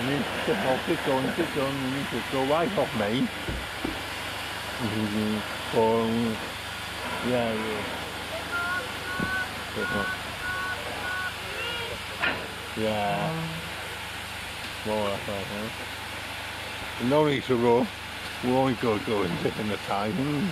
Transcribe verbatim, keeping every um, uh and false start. I mean, the ball keeps going, keeps going, you need to go right off me. For, yeah, yeah. Yeah. Roll that right, huh? No need to roll. We only go, go in, in the time.